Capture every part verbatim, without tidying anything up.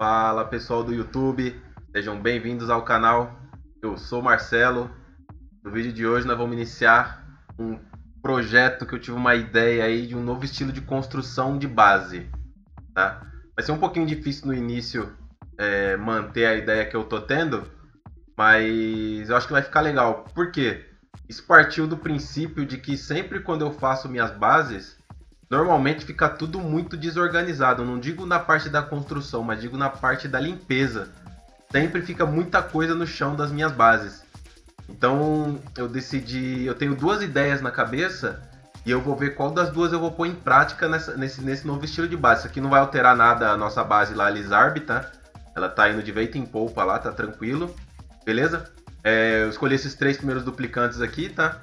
Fala pessoal do YouTube, sejam bem-vindos ao canal. Eu sou o Marcelo. No vídeo de hoje nós vamos iniciar um projeto que eu tive uma ideia aí de um novo estilo de construção de base, tá? Vai ser um pouquinho difícil no início é, manter a ideia que eu tô tendo, mas eu acho que vai ficar legal. Por quê? Isso partiu do princípio de que sempre quando eu faço minhas bases, normalmente fica tudo muito desorganizado. Eu não digo na parte da construção, mas digo na parte da limpeza. Sempre fica muita coisa no chão das minhas bases. Então eu decidi, eu tenho duas ideias na cabeça e eu vou ver qual das duas eu vou pôr em prática nessa, nesse, nesse novo estilo de base. Isso aqui não vai alterar nada a nossa base lá, a Lizarb, tá? Ela tá indo de vento em polpa lá, tá tranquilo, beleza? É, eu escolhi esses três primeiros duplicantes aqui, tá?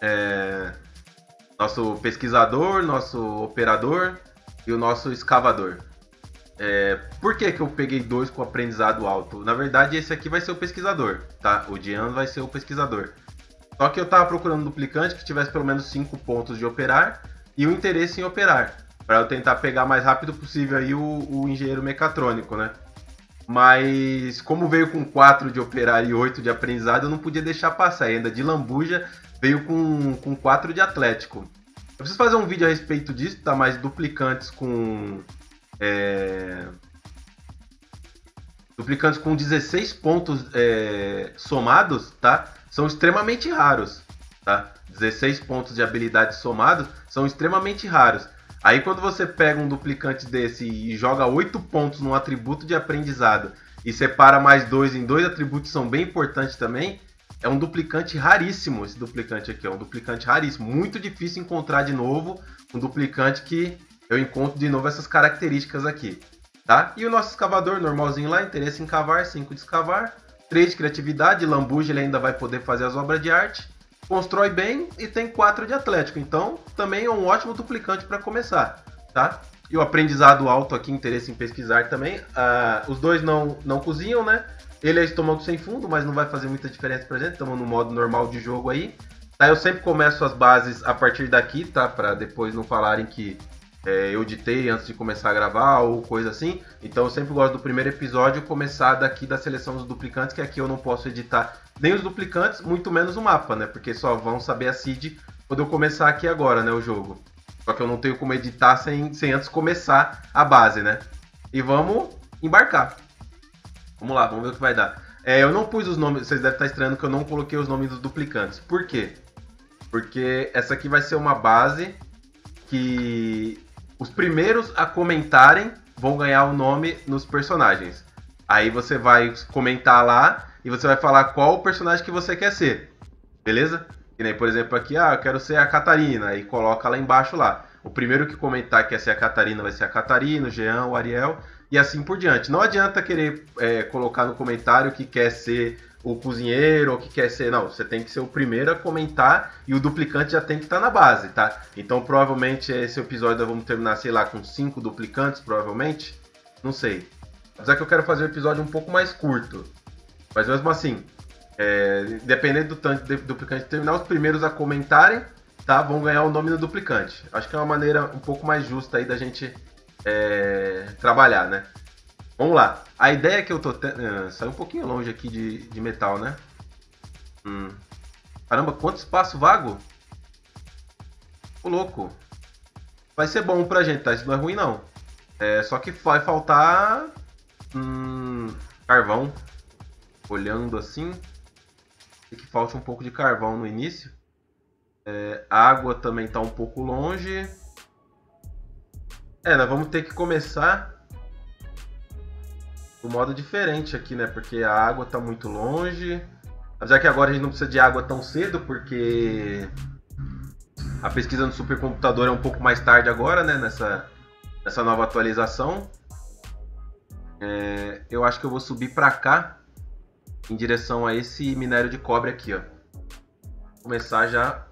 É... nosso pesquisador, nosso operador e o nosso escavador. É, por que que eu peguei dois com aprendizado alto? Na verdade, esse aqui vai ser o pesquisador, tá? O Jean vai ser o pesquisador. Só que eu estava procurando um duplicante que tivesse pelo menos cinco pontos de operar e o interesse em operar, para eu tentar pegar mais rápido possível aí o, o engenheiro mecatrônico, né? Mas como veio com quatro de operar e oito de aprendizado, eu não podia deixar passar. Ainda de lambuja veio com, com quatro de atlético. Eu preciso fazer um vídeo a respeito disso, tá? Mais duplicantes com... É... duplicantes com dezesseis pontos é... somados, tá? São extremamente raros, tá? dezesseis pontos de habilidade somados são extremamente raros. Aí quando você pega um duplicante desse e joga oito pontos num atributo de aprendizado e separa mais dois em dois atributos que são bem importantes também, é um duplicante raríssimo. Esse duplicante aqui é um duplicante raríssimo. Muito difícil encontrar de novo um duplicante que eu encontro de novo essas características aqui, tá? E o nosso escavador normalzinho lá, interesse em cavar, cinco de escavar, três de criatividade, lambuja, ele ainda vai poder fazer as obras de arte, constrói bem e tem quatro de atlético. Então também é um ótimo duplicante para começar, tá? E o aprendizado alto aqui, interesse em pesquisar também. Ah, os dois não, não cozinham, né? Ele é estômago sem fundo, mas não vai fazer muita diferença pra gente. Estamos no modo normal de jogo aí. Tá, eu sempre começo as bases a partir daqui, tá? Pra depois não falarem que é, eu ditei antes de começar a gravar ou coisa assim. Então eu sempre gosto do primeiro episódio começar daqui da seleção dos duplicantes, que aqui eu não posso editar nem os duplicantes, muito menos o mapa, né? Porque só vão saber a seed quando eu começar aqui agora, né? O jogo. Só que eu não tenho como editar sem, sem antes começar a base, né? E vamos embarcar. Vamos lá, vamos ver o que vai dar. É, eu não pus os nomes, vocês devem estar estranhando que eu não coloquei os nomes dos duplicantes. Por quê? Porque essa aqui vai ser uma base que os primeiros a comentarem vão ganhar o nome nos personagens. Aí você vai comentar lá e você vai falar qual o personagem que você quer ser, beleza? Que nem, por exemplo, aqui, ah, eu quero ser a Catarina, e coloca lá embaixo lá. O primeiro que comentar que quer ser a Catarina vai ser a Catarina, o Jean, o Ariel... e assim por diante. Não adianta querer é, colocar no comentário que quer ser o cozinheiro ou que quer ser... Não, você tem que ser o primeiro a comentar e o duplicante já tem que estar na base, tá? Então, provavelmente, esse episódio nós vamos terminar, sei lá, com cinco duplicantes, provavelmente. Não sei. Apesar que eu quero fazer um episódio um pouco mais curto. Mas mesmo assim, é, dependendo do tanto de duplicante terminar, os primeiros a comentarem, tá? Vão ganhar o nome do duplicante. Acho que é uma maneira um pouco mais justa aí da gente... É, trabalhar, né? Vamos lá. A ideia que eu tô tendo... Ah, saiu um pouquinho longe aqui de, de metal, né? Hum. Caramba, quanto espaço vago? Ô, louco. Vai ser bom pra gente, tá? Isso não é ruim, não. É, só que vai faltar... Hum, carvão. Olhando assim... Tem que falta um pouco de carvão no início. É, a água também tá um pouco longe... É, nós vamos ter que começar de um modo diferente aqui, né? Porque a água tá muito longe. Apesar que agora a gente não precisa de água tão cedo, porque a pesquisa no supercomputador é um pouco mais tarde agora, né? Nessa, nessa nova atualização. É, eu acho que eu vou subir pra cá, em direção a esse minério de cobre aqui, ó. Vou começar já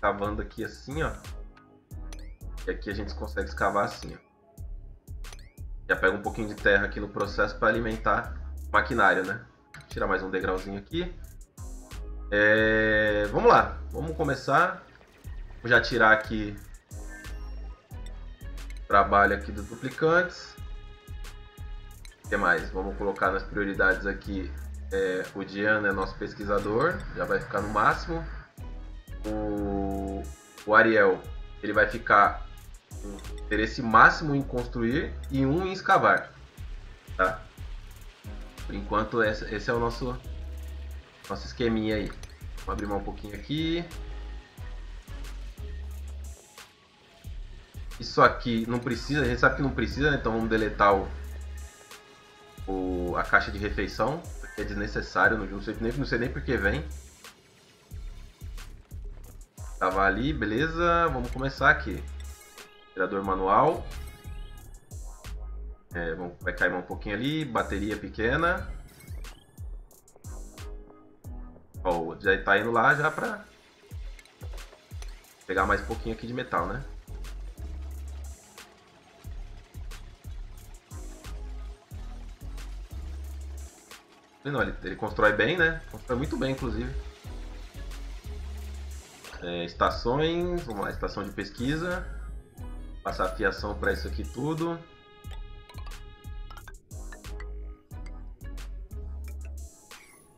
cavando aqui assim, ó. E aqui a gente consegue escavar assim, ó. Já pega um pouquinho de terra aqui no processo para alimentar o maquinário, né? Tirar mais um degrauzinho aqui. É... Vamos lá, vamos começar. Vou já tirar aqui o trabalho aqui dos duplicantes. O que mais? Vamos colocar nas prioridades aqui. É, o Diana é nosso pesquisador, já vai ficar no máximo. O, o Ariel, ele vai ficar com interesse máximo em construir e um em escavar. Tá? Por enquanto, esse é o nosso, nosso esqueminha aí. Vamos abrir mais um pouquinho aqui. Isso aqui não precisa, a gente sabe que não precisa, né? Então vamos deletar o, o, a caixa de refeição. É desnecessário, não sei, nem, não sei nem porque vem. Tava ali, beleza. Vamos começar aqui. Gerador manual. É, vamos, vai cair um pouquinho ali. Bateria pequena. Ó, já tá indo lá já pra pegar mais um pouquinho aqui de metal, né? Não, ele, ele constrói bem, né? Constrói muito bem, inclusive. É, estações, vamos lá, estação de pesquisa. Passar a fiação para isso aqui tudo.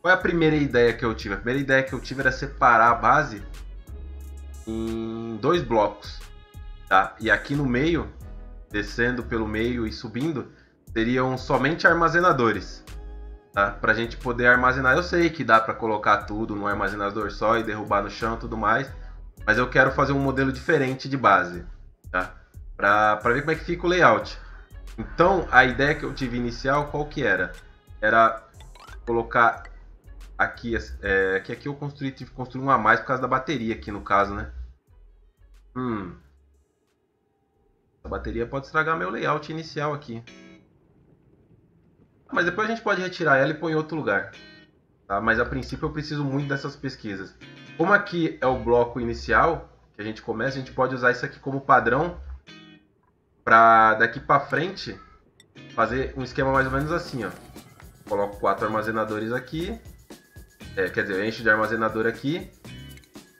Qual é a primeira ideia que eu tive? A primeira ideia que eu tive era separar a base em dois blocos, tá? E aqui no meio, descendo pelo meio e subindo, seriam somente armazenadores. Tá? Pra gente poder armazenar. Eu sei que dá pra colocar tudo num armazenador só e derrubar no chão e tudo mais, mas eu quero fazer um modelo diferente de base, tá? Pra, pra ver como é que fica o layout. Então a ideia que eu tive inicial, qual que era? Era colocar aqui, é, que aqui eu construí, tive que construir uma a mais por causa da bateria aqui no caso, né? Hum. A bateria pode estragar meu layout inicial aqui. Mas depois a gente pode retirar ela e pôr em outro lugar. Tá? Mas a princípio eu preciso muito dessas pesquisas. Como aqui é o bloco inicial que a gente começa, a gente pode usar isso aqui como padrão para daqui para frente fazer um esquema mais ou menos assim. Ó. Coloco quatro armazenadores aqui. É, quer dizer, eu encho de armazenador aqui.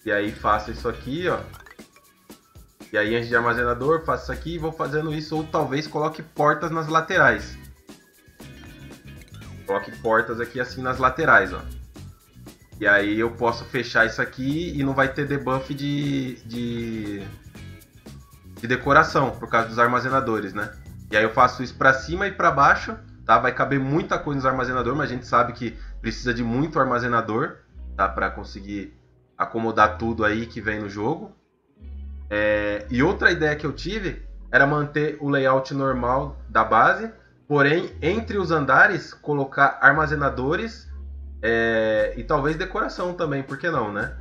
E aí faço isso aqui. Ó. E aí encho de armazenador, faço isso aqui e vou fazendo isso. Ou talvez coloque portas nas laterais. Coloque portas aqui assim nas laterais, ó. E aí eu posso fechar isso aqui e não vai ter debuff de, de, de decoração, por causa dos armazenadores, né? E aí eu faço isso pra cima e pra baixo, tá? Vai caber muita coisa nos armazenadores, mas a gente sabe que precisa de muito armazenador, tá? Pra conseguir acomodar tudo aí que vem no jogo. É... E outra ideia que eu tive era manter o layout normal da base. Porém, entre os andares, colocar armazenadores é, e talvez decoração também, por que não, né?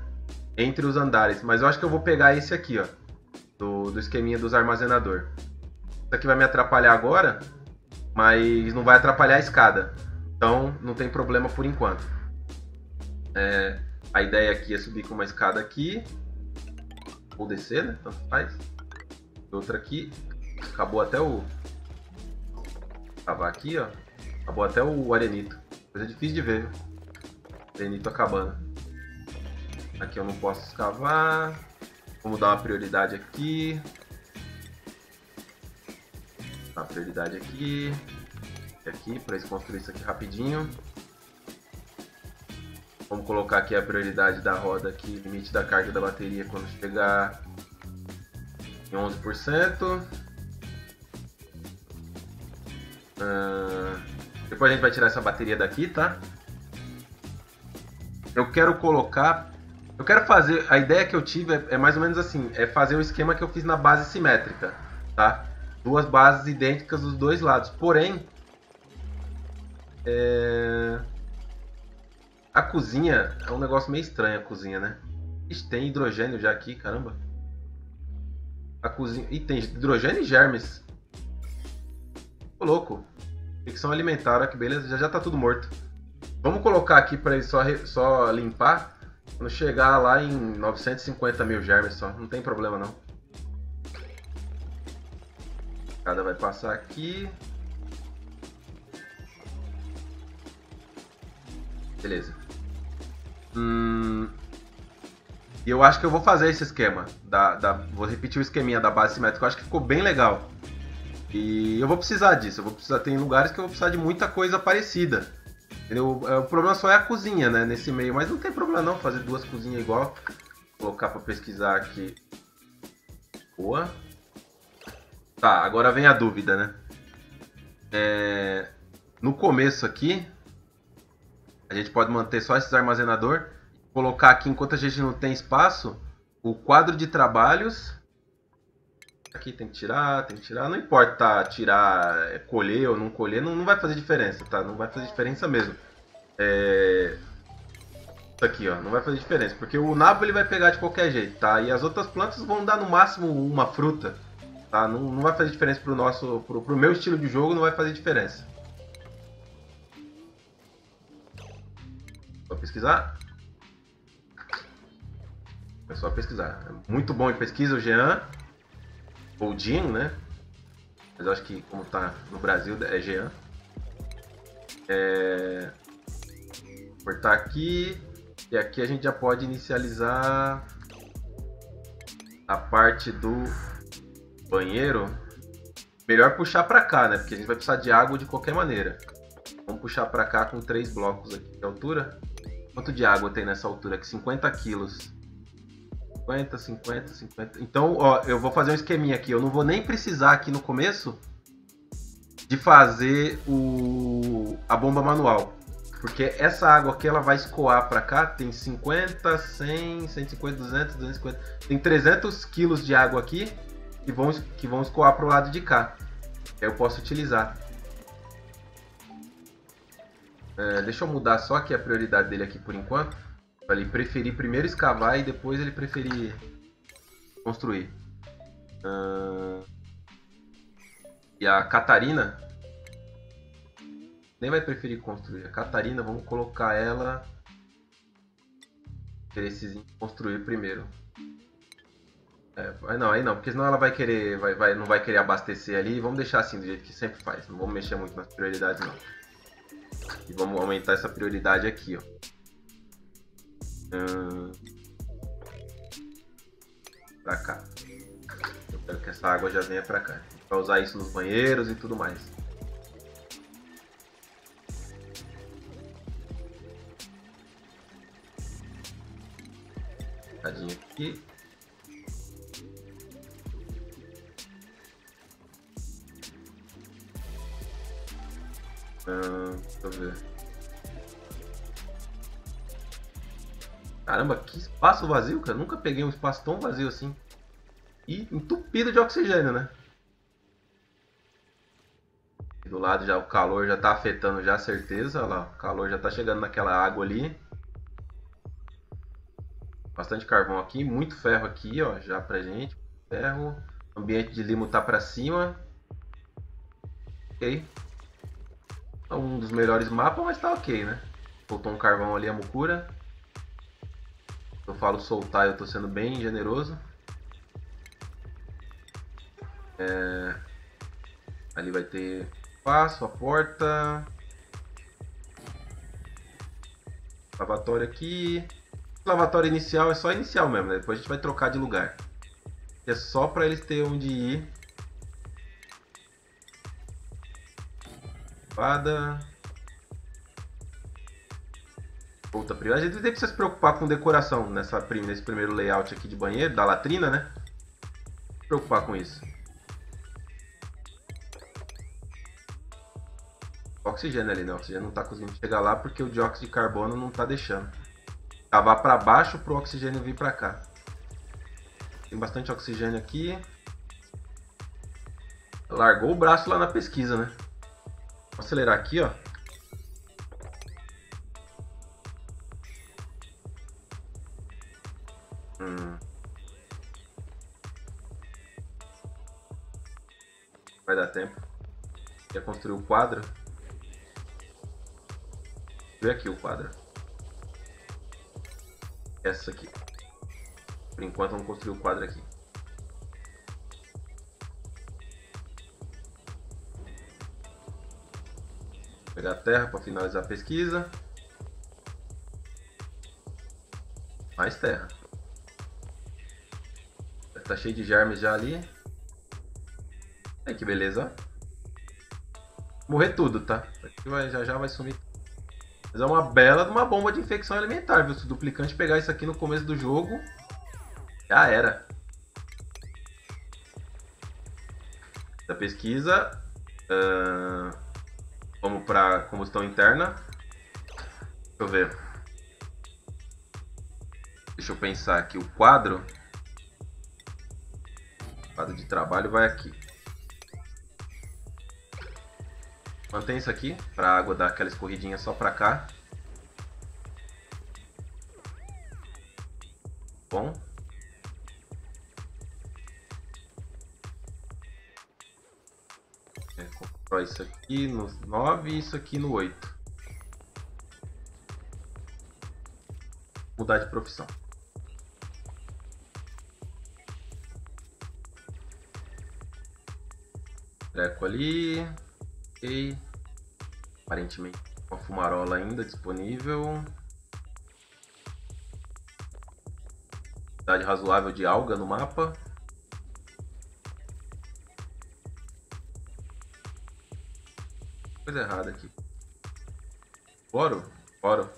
Entre os andares. Mas eu acho que eu vou pegar esse aqui, ó, do, do esqueminha dos armazenadores. Isso aqui vai me atrapalhar agora, mas não vai atrapalhar a escada. Então, não tem problema por enquanto. É, a ideia aqui é subir com uma escada aqui. Ou descer, né? Tanto faz. Outra aqui. Acabou até o... Acabar aqui, ó. Acabou até o arenito. Coisa difícil de ver. Arenito acabando. Aqui eu não posso escavar. Vamos dar uma prioridade aqui. Dar uma prioridade aqui. E aqui, pra eles construírem isso aqui rapidinho. Vamos colocar aqui a prioridade da roda aqui. Limite da carga da bateria quando chegar em onze por cento. Uh, depois a gente vai tirar essa bateria daqui, tá? Eu quero colocar... Eu quero fazer... A ideia que eu tive é, é mais ou menos assim. É fazer o esquema que eu fiz na base simétrica, tá? Duas bases idênticas dos dois lados. Porém... É... A cozinha... É um negócio meio estranho a cozinha, né? Ixi, tem hidrogênio já aqui, caramba. A cozinha... Ih, tem hidrogênio e germes. Ô, louco. Ficção alimentar, olha que beleza, já, já tá tudo morto. Vamos colocar aqui pra ele só, re, só limpar. Quando chegar lá em novecentos e cinquenta mil germes só, não tem problema não. Cada vai passar aqui. Beleza. Hum, e eu acho que eu vou fazer esse esquema. Da, da, vou repetir o esqueminha da base simétrica, eu acho que ficou bem legal. E eu vou precisar disso, eu vou precisar, tem lugares que eu vou precisar de muita coisa parecida. Entendeu? O problema só é a cozinha, né, nesse meio, mas não tem problema não fazer duas cozinhas igual. Vou colocar para pesquisar aqui. Boa. Tá, agora vem a dúvida, né? É... No começo aqui, a gente pode manter só esses armazenador. Colocar aqui, enquanto a gente não tem espaço, o quadro de trabalhos. Aqui tem que tirar, tem que tirar. Não importa tirar, colher ou não colher, não, não vai fazer diferença, tá? Não vai fazer diferença mesmo. É... Isso aqui, ó, não vai fazer diferença, porque o nabo ele vai pegar de qualquer jeito, tá? E as outras plantas vão dar no máximo uma fruta, tá? Não, não vai fazer diferença pro nosso, pro, pro meu estilo de jogo, não vai fazer diferença. Só pesquisar. É só pesquisar. É muito bom em pesquisa o Jean. Ou Jean, né? Mas eu acho que como tá no Brasil é Jean. É... Cortar aqui. E aqui a gente já pode inicializar a parte do banheiro. Melhor puxar para cá, né? Porque a gente vai precisar de água de qualquer maneira. Vamos puxar para cá com três blocos aqui de altura. Quanto de água tem nessa altura aqui? cinquenta quilos. cinquenta, cinquenta, cinquenta. Então, ó, eu vou fazer um esqueminha aqui. Eu não vou nem precisar aqui no começo de fazer o... a bomba manual. Porque essa água aqui, ela vai escoar para cá. Tem cinquenta, cem, cento e cinquenta, duzentos, duzentos e cinquenta. Tem trezentos quilos de água aqui que vão, que vão escoar para o lado de cá. Eu posso utilizar. É, deixa eu mudar só aqui a prioridade dele aqui por enquanto. Pra ele preferir primeiro escavar e depois ele preferir construir. Uh... E a Catarina nem vai preferir construir. A Catarina, vamos colocar ela... Interessezinho em construir primeiro. É, não, aí não, porque senão ela vai querer, vai, vai, não vai querer abastecer ali. Vamos deixar assim, do jeito que sempre faz. Não vamos mexer muito nas prioridades, não. E vamos aumentar essa prioridade aqui, ó. Hum... Pra cá. Eu quero que essa água já venha pra cá. Pra usar isso nos banheiros e tudo mais. Cadinho aqui. Hum, deixa eu ver. Caramba, que espaço vazio, cara. Nunca peguei um espaço tão vazio assim. E entupido de oxigênio, né? Do lado já o calor já tá afetando, já certeza. Olha lá, o calor já tá chegando naquela água ali. Bastante carvão aqui, muito ferro aqui, ó. Já pra gente. Ferro. O ambiente de limo tá pra cima. Ok. Um dos melhores mapas, mas tá ok, né? Soltou um carvão ali, a mucura. Eu falo soltar, eu tô sendo bem generoso. É... Ali vai ter espaço, a porta. Lavatório aqui. Lavatório inicial é só inicial mesmo, né? Depois a gente vai trocar de lugar. É só pra eles terem onde ir. Espada. Outra prioridade. A gente tem que se preocupar com decoração nessa, nesse primeiro layout aqui de banheiro, da latrina, né? Se preocupar com isso. Oxigênio ali, né? O oxigênio não tá conseguindo chegar lá porque o dióxido de carbono não tá deixando. Cavar para baixo pro oxigênio vir para cá. Tem bastante oxigênio aqui. Largou o braço lá na pesquisa, né? Vou acelerar aqui, ó. Hum. Vai dar tempo. Já construiu o quadro. Vê aqui o quadro. Essa aqui. Por enquanto vamos construir o quadro aqui. Vou pegar a terra para finalizar a pesquisa. Mais terra. Tá cheio de germes já ali. Olha que beleza, ó. Morrer tudo, tá? Aqui vai, já já vai sumir. Mas é uma bela de uma bomba de infecção alimentar, viu? Se o duplicante pegar isso aqui no começo do jogo, já era. Da pesquisa, uh, vamos para combustão interna. Deixa eu ver. Deixa eu pensar aqui. O quadro, o quadro de trabalho vai aqui. Mantém isso aqui, para a água dar aquela escorridinha só para cá. Bom. É, controlar isso aqui no nove e isso aqui no oito. Mudar de profissão. Treco ali. Ok. Aparentemente uma fumarola ainda disponível. Quantidade razoável de alga no mapa. Coisa errada aqui. Bora? Bora.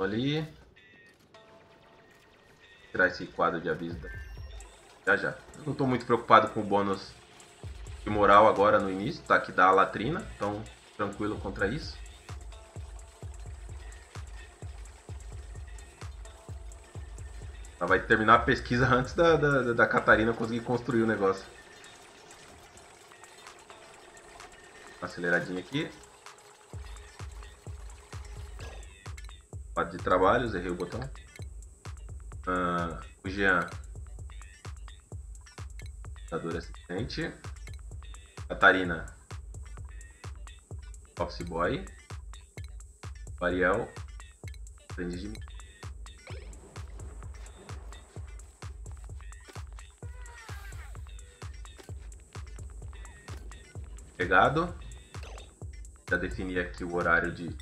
Ali. Vou tirar esse quadro de aviso daqui. Já já. Eu não estou muito preocupado com o bônus de moral agora no início, tá? Que dá a latrina, então tranquilo contra isso. Ela vai terminar a pesquisa antes da, da, da Catarina conseguir construir o negócio. Aceleradinha aqui. Quadro de trabalhos, errei o botão. Ah, o Jean. Computador assistente. Catarina. Office Boy. Ariel. Aprendiz de mim. Pegado. Já defini aqui o horário de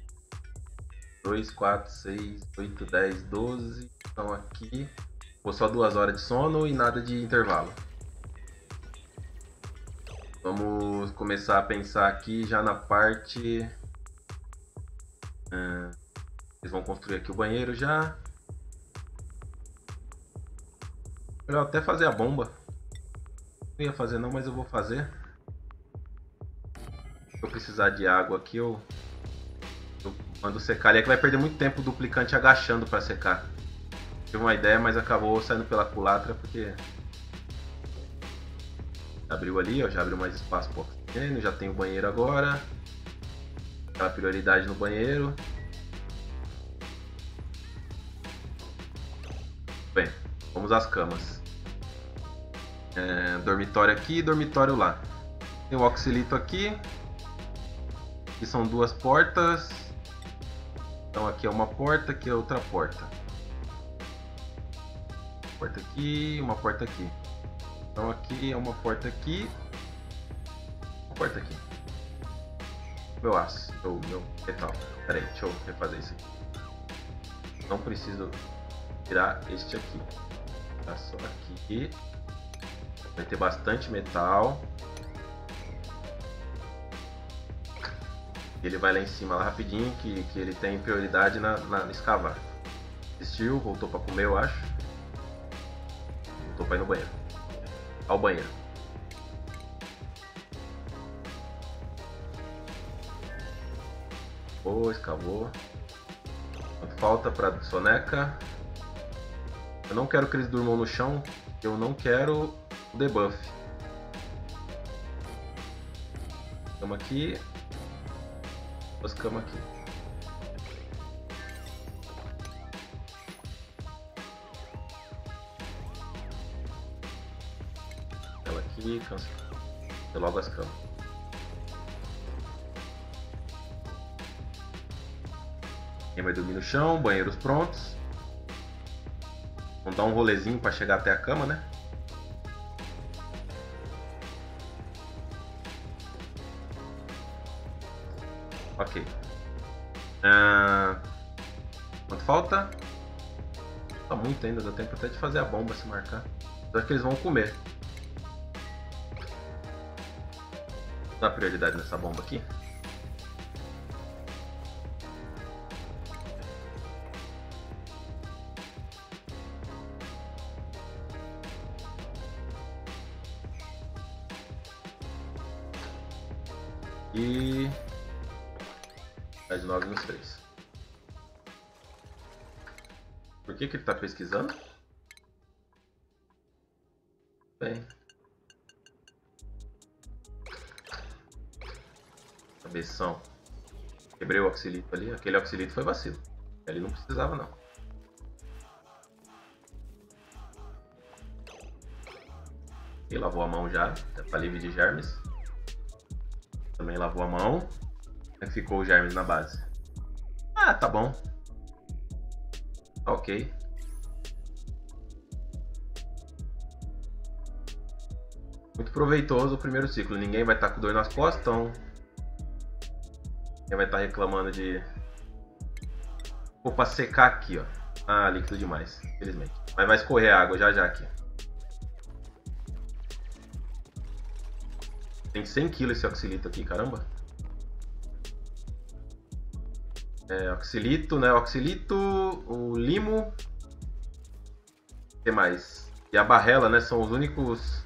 dois, quatro, seis, oito, dez, doze. Então aqui. Vou só duas horas de sono e nada de intervalo. Vamos começar a pensar aqui já na parte... Ah, eles vão construir aqui o banheiro já. Melhor até fazer a bomba. Não ia fazer não, mas eu vou fazer. Se eu precisar de água aqui, eu, eu mando secar. Ali é que vai perder muito tempo o duplicante agachando para secar. Tive uma ideia, mas acabou saindo pela culatra porque... Abriu ali, ó, já abriu mais espaço para o oxigênio, já tem o banheiro agora. Dá prioridade no banheiro. Bem, vamos às camas. É, dormitório aqui e dormitório lá. Tem o oxilito aqui. Aqui são duas portas. Então aqui é uma porta, aqui é outra porta. Porta aqui, uma porta aqui. Então aqui é uma porta aqui, uma porta aqui. Meu aço, meu, meu metal. Pera aí, deixa eu refazer isso aqui. Não preciso tirar este aqui. Tá só aqui. Vai ter bastante metal. Ele vai lá em cima lá rapidinho, que, que ele tem prioridade na, na escavar. Desistiu, voltou para comer, eu acho. Voltou para ir no banheiro. Ao banheiro. Boa, escavou. Quanto falta para soneca? Eu não quero que eles durmam no chão. Eu não quero o debuff. Cama aqui. Duas camas aqui. E cansa logo as camas. Quem vai dormir no chão, banheiros prontos. Vamos dar um rolezinho para chegar até a cama, né? Ok. Ah, quanto falta? Só falta muito ainda, dá tempo até de fazer a bomba se marcar. Só que eles vão comer. Dá prioridade nessa bomba aqui. E... faz nove nos três. Por que que ele está pesquisando? Bem... cabeção. Quebrei o oxilito ali. Aquele oxilito foi vacilo. Ele não precisava, não. E lavou a mão já. Está livre de germes. Também lavou a mão. Como é que ficou o germes na base? Ah, tá bom. Tá ok. Muito proveitoso o primeiro ciclo. Ninguém vai estar tá com dor nas costas, então... ninguém vai estar tá reclamando de... vou pra secar aqui, ó. Ah, líquido demais, infelizmente. Mas vai escorrer água já já aqui. Tem cem quilos esse oxilito aqui, caramba. É, oxilito, né? Oxilito, o limo. O que mais? E a barrela, né? São os únicos...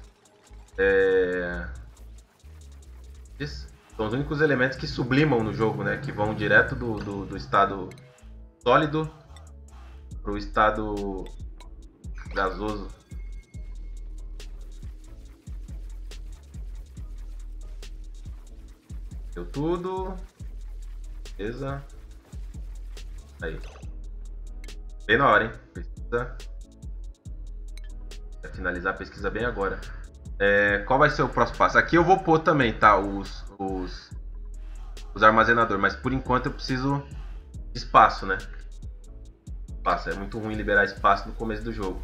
é... são os únicos elementos que sublimam no jogo, né? Que vão direto do, do, do estado sólido pro estado gasoso. Deu tudo. Beleza. Aí. Bem na hora, hein? Pesquisa. Pra finalizar a pesquisa bem agora. É, qual vai ser o próximo passo? Aqui eu vou pôr também, tá? Os, os, os armazenadores. Mas por enquanto eu preciso de espaço, né? Espaço. É muito ruim liberar espaço no começo do jogo.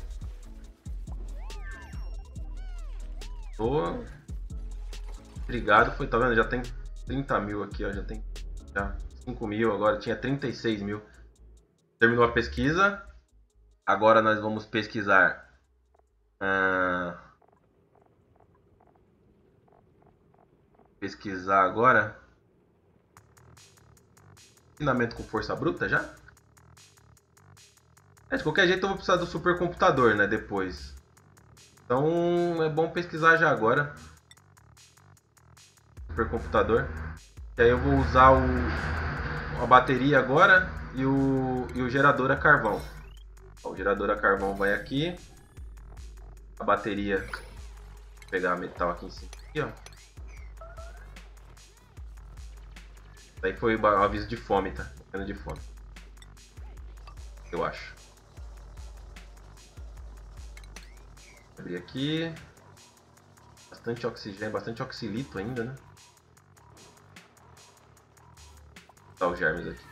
Tô... obrigado. Foi, tá vendo? Já tem... trinta mil aqui, ó, já tem já cinco mil, agora tinha trinta e seis mil. Terminou a pesquisa. Agora nós vamos pesquisar ah, pesquisar agora refinamento com força bruta já? É, de qualquer jeito eu vou precisar do supercomputador, né, depois. Então é bom pesquisar já agora computador. E aí eu vou usar o, a bateria agora e o, e o gerador a carvão. Ó, o gerador a carvão vai aqui. A bateria. Vou pegar a metal aqui em cima. Aqui, ó. Aí foi o aviso de fome, tá? De fome. Eu acho. Vou abrir aqui. Bastante oxigênio, bastante oxilito ainda, né? Tá, os germes aqui.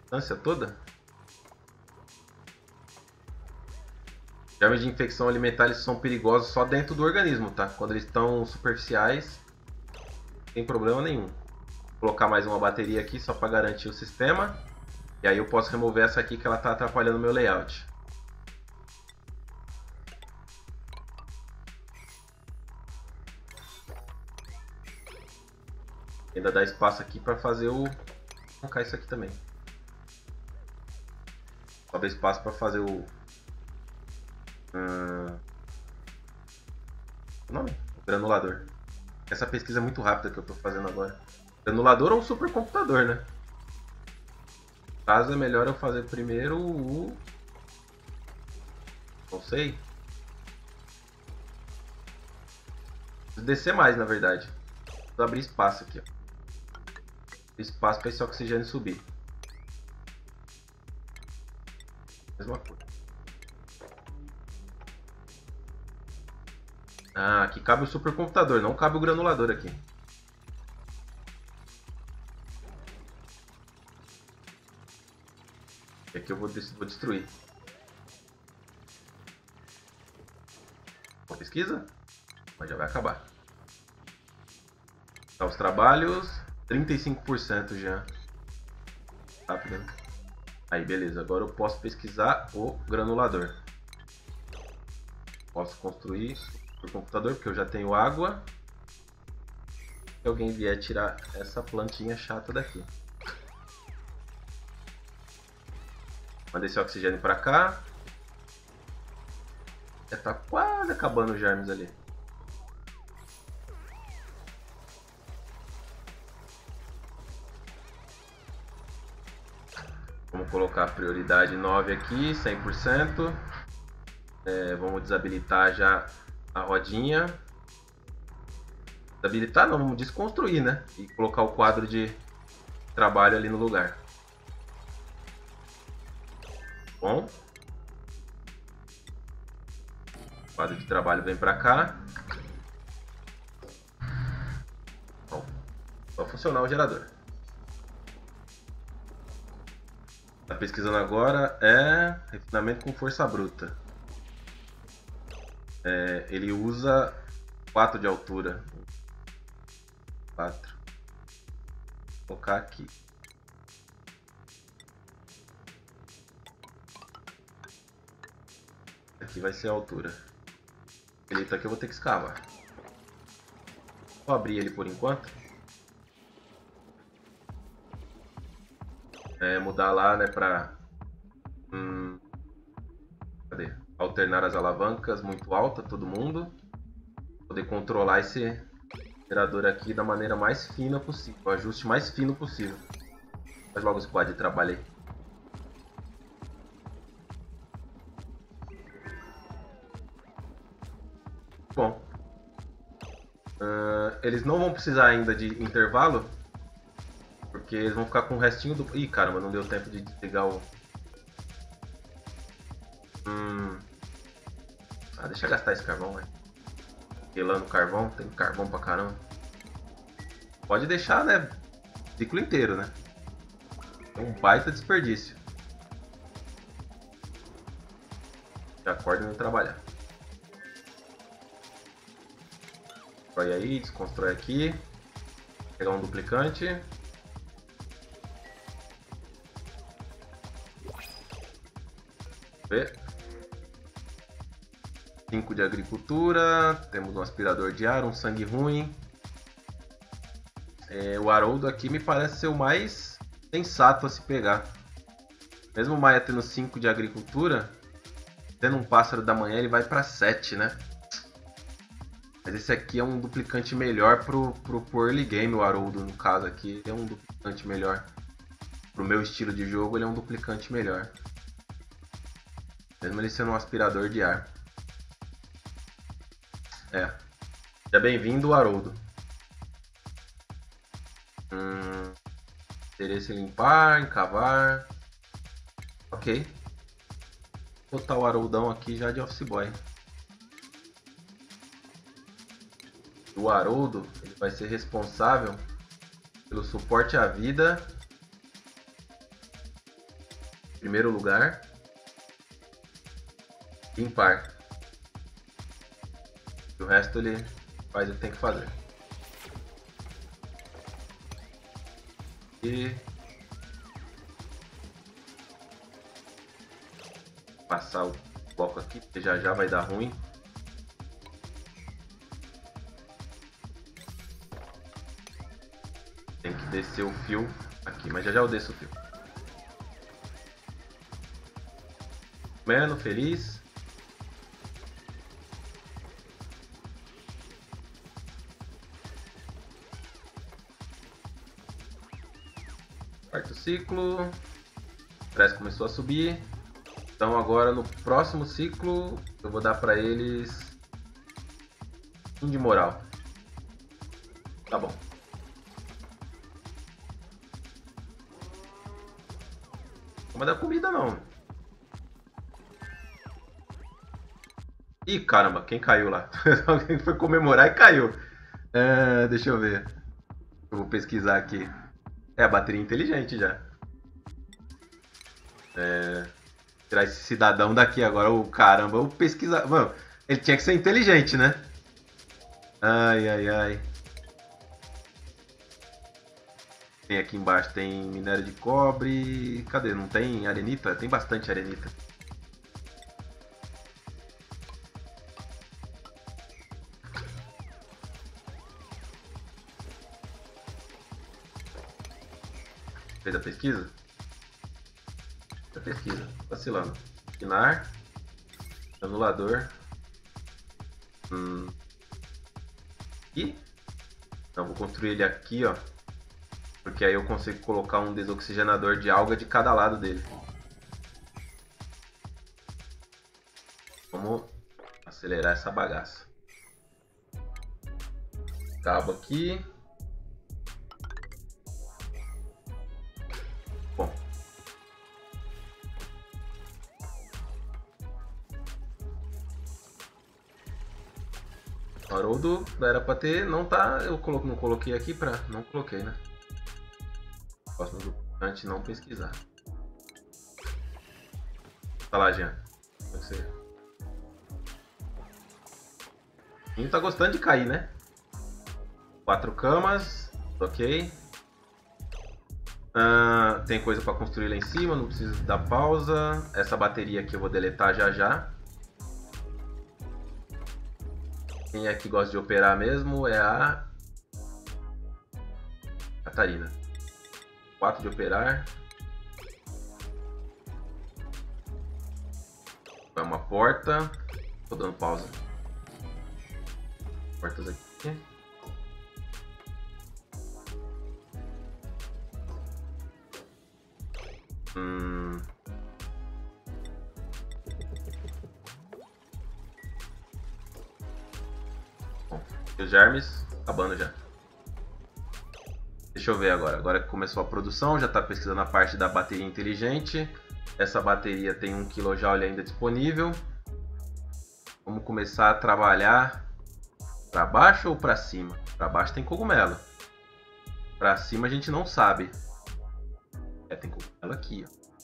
Distância toda? Germes de infecção alimentar, eles são perigosos só dentro do organismo, tá? Quando eles estão superficiais, não tem problema nenhum. Vou colocar mais uma bateria aqui só para garantir o sistema. E aí eu posso remover essa aqui que ela tá atrapalhando o meu layout. Ainda dá espaço aqui para fazer o... vou colocar isso aqui também. Sobe espaço para fazer o... Hum... o nome? O granulador. Essa pesquisa é muito rápida que eu estou fazendo agora. Granulador ou supercomputador, né? No caso é melhor eu fazer primeiro o... não sei. Preciso descer mais, na verdade. Preciso abrir espaço aqui, ó. Espaço para esse oxigênio subir. Mesma coisa. Ah, aqui cabe o supercomputador, não cabe o granulador aqui. E aqui eu vou, vou destruir. Bom, pesquisa? Mas já vai acabar. Tá, os trabalhos... trinta e cinco por cento já. Rápido. Aí, beleza. Agora eu posso pesquisar o granulador. Posso construir por computador, porque eu já tenho água. Se alguém vier tirar essa plantinha chata daqui. Mandei esse oxigênio pra cá. Já tá quase acabando os germes ali. Vamos colocar a prioridade nove aqui, cem por cento. É, vamos desabilitar já a rodinha. Desabilitar não, vamos desconstruir, né? E colocar o quadro de trabalho ali no lugar. Bom. O quadro de trabalho vem pra cá. Bom, só funcionar o gerador. Tá pesquisando agora é refinamento com força bruta. É, ele usa quatro de altura. quatro. Vou colocar aqui. Aqui vai ser a altura. Ele tá aqui, eu vou ter que escavar. Vou abrir ele por enquanto. É, mudar lá, né, pra... Hum, cadê? Alternar as alavancas muito alta, todo mundo. Poder controlar esse gerador aqui da maneira mais fina possível. O ajuste mais fino possível. Faz logo o squad de trabalho aí. Bom. Uh, eles não vão precisar ainda de intervalo. Porque eles vão ficar com o restinho do... Ih, caramba, não deu tempo de desligar o... Hum... Ah, deixa eu gastar esse carvão, velho. Pelando carvão, tem carvão pra caramba. Pode deixar, né? Ciclo inteiro, né? É um baita desperdício. Já acorda e não trabalhar. Constrói aí, desconstrói aqui. Pegar um duplicante. cinco de agricultura, temos um aspirador de ar, um sangue ruim. É, o Haroldo aqui me parece ser o mais sensato a se pegar. Mesmo o Maia tendo cinco de agricultura, tendo um pássaro da manhã ele vai para sete, né? Mas esse aqui é um duplicante melhor pro, pro, pro early game, o Haroldo no caso aqui. Ele é um duplicante melhor. Pro meu estilo de jogo ele é um duplicante melhor. Mesmo ele sendo um aspirador de ar. É. Seja bem-vindo, Haroldo. Hum, interesse em limpar, encavar. Ok. Vou botar o Haroldão aqui já de office boy. O Haroldo ele vai ser responsável pelo suporte à vida. Em primeiro lugar. Limpar. O resto ele faz o que tem que fazer. E passar o bloco aqui, porque já já vai dar ruim. Tem que descer o fio aqui, mas já já eu desço o fio. Mano, feliz. Quarto ciclo, parece que começou a subir, então agora no próximo ciclo eu vou dar para eles um de moral, tá bom. Não vai dar comida não. Ih, caramba, quem caiu lá? Alguém foi comemorar e caiu. É, deixa eu ver, eu vou pesquisar aqui. É a bateria inteligente já. É, tirar esse cidadão daqui agora. O caramba, o pesquisador. Mano, ele tinha que ser inteligente, né? Ai, ai, ai. Tem aqui embaixo, tem minério de cobre. Cadê? Não tem arenita? Tem bastante arenita. Fez a pesquisa? Fez a pesquisa. Vacilando. Pinar. Anulador. Hum. E? Então vou construir ele aqui, ó. Porque aí eu consigo colocar um desoxigenador de alga de cada lado dele. Vamos acelerar essa bagaça. Cabo aqui. Bom. Haroldo, era pra ter, não tá. Eu não coloquei aqui pra. Não coloquei, né? Próximo do antes não pesquisar. Tá lá, Jean. Você. Não tá gostando de cair, né? Quatro camas, ok. Ah, tem coisa para construir lá em cima, não preciso dar pausa. Essa bateria aqui eu vou deletar já já. Quem é que gosta de operar mesmo é a Catarina. quatro de operar. É uma porta. Tô dando pausa. Portas aqui. Hum. Bom, os germes acabando já. Deixa eu ver agora, agora que começou a produção, já está pesquisando a parte da bateria inteligente. Essa bateria tem um quilowatt ainda disponível. Vamos começar a trabalhar para baixo ou para cima? Para baixo tem cogumelo. Para cima a gente não sabe. É, tem cogumelo aqui, ó.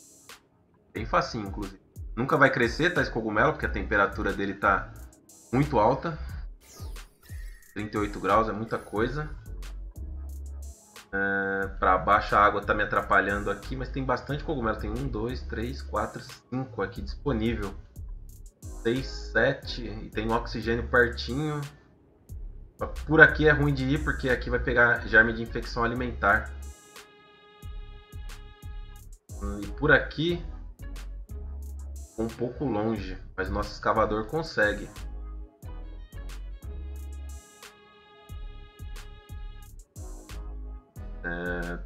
Bem facinho, inclusive. Nunca vai crescer, tá, esse cogumelo, porque a temperatura dele tá muito alta. trinta e oito graus é muita coisa. Uh, para baixo a água está me atrapalhando aqui, mas tem bastante cogumelo. Tem um, dois, três, quatro, cinco aqui disponível. seis, sete. E tem oxigênio pertinho. Por aqui é ruim de ir, porque aqui vai pegar germe de infecção alimentar. E por aqui, um pouco longe, mas nosso escavador consegue. É,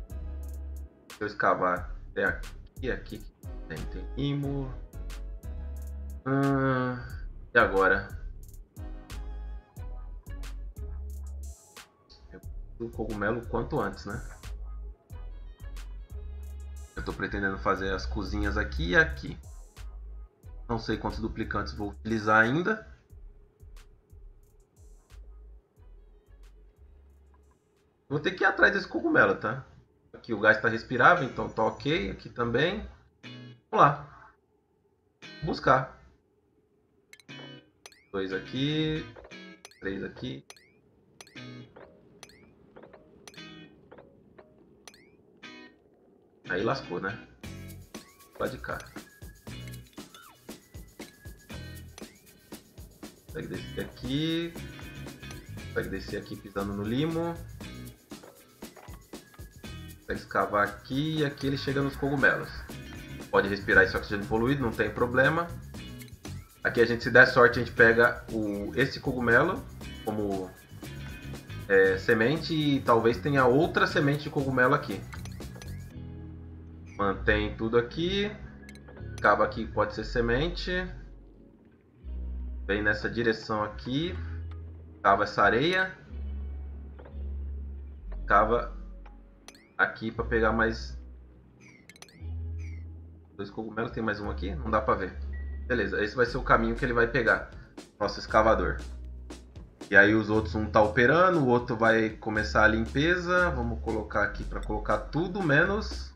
se eu escavar até aqui, aqui tem, tem imo. Hum, e agora? Eu preciso do cogumelo quanto antes, né? Eu tô pretendendo fazer as cozinhas aqui e aqui. Não sei quantos duplicantes vou utilizar ainda. Vou ter que ir atrás desse cogumelo, tá? Aqui o gás está respirável, então tá ok. Aqui também. Vamos lá. Buscar. Dois aqui. Três aqui. Aí lascou, né? Lá de cá. Consegue descer aqui. Consegue descer aqui pisando no limo. Escavar aqui e aqui ele chega nos cogumelos. Pode respirar esse oxigênio poluído, não tem problema. Aqui a gente, se der sorte, a gente pega o, esse cogumelo como é, semente e talvez tenha outra semente de cogumelo aqui. Mantém tudo aqui. Acaba aqui, pode ser semente. Vem nessa direção aqui. Cava essa areia. Cava aqui para pegar mais dois cogumelos. Tem mais um aqui? Não dá para ver. Beleza, esse vai ser o caminho que ele vai pegar. Nosso escavador. E aí os outros, um tá operando, o outro vai começar a limpeza. Vamos colocar aqui para colocar tudo menos.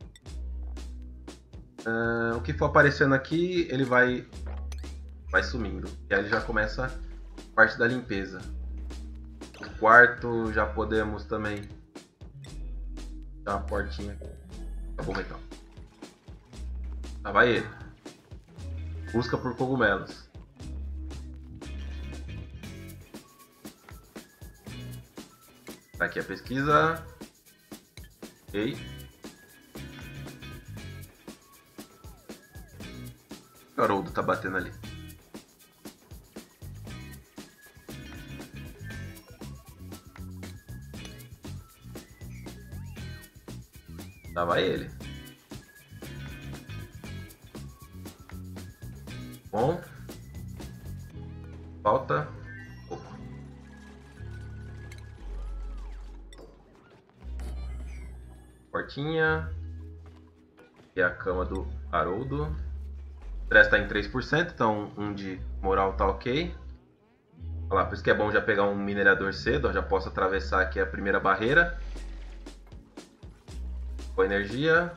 Uh, o que for aparecendo aqui, ele vai, vai sumindo. E aí ele já começa a parte da limpeza. O quarto já podemos também Tá, a portinha. Tá bom, então. Tá, vai ele. Busca por cogumelos. Tá aqui a pesquisa. Ok. O Haroldo tá batendo ali. Lá vai ele. Bom. Falta. Opa. Portinha. E a cama do Haroldo. O stress tá em três por cento, então um de moral tá ok. Olha lá, por isso que é bom já pegar um minerador cedo. Ó, já posso atravessar aqui a primeira barreira. Com energia,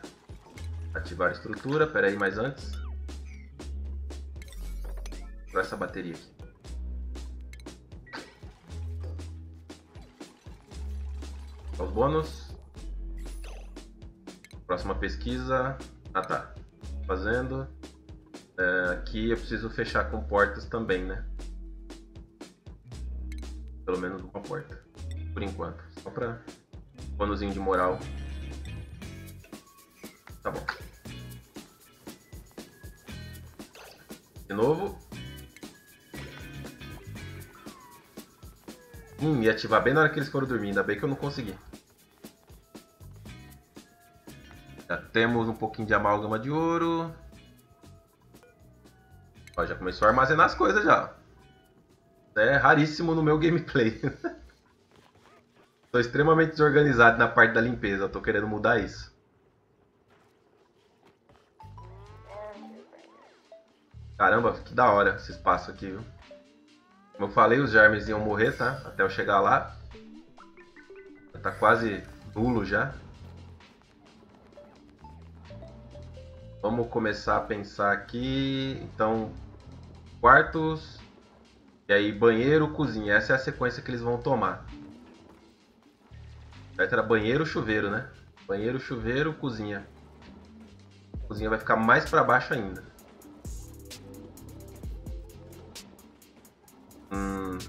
ativar a estrutura, pera aí, mas antes, para essa bateria aqui. Os bônus, próxima pesquisa, ah tá, fazendo, é, aqui eu preciso fechar com portas também, né? Pelo menos uma porta, por enquanto, só para bônusinho de moral. Tá bom. De novo. Hum, ia ativar bem na hora que eles foram dormir. Ainda bem que eu não consegui. Já temos um pouquinho de amálgama de ouro. Ó, já começou a armazenar as coisas já. É raríssimo no meu gameplay. Estou extremamente desorganizado na parte da limpeza. Estou querendo mudar isso. Caramba, que da hora esse espaço aqui, viu? Como eu falei, os germes iam morrer, tá? Até eu chegar lá. Já tá quase nulo já. Vamos começar a pensar aqui. Então, quartos. E aí, banheiro, cozinha. Essa é a sequência que eles vão tomar. Vai ter banheiro, chuveiro, né? Banheiro, chuveiro, cozinha. A cozinha vai ficar mais pra baixo ainda. Hum,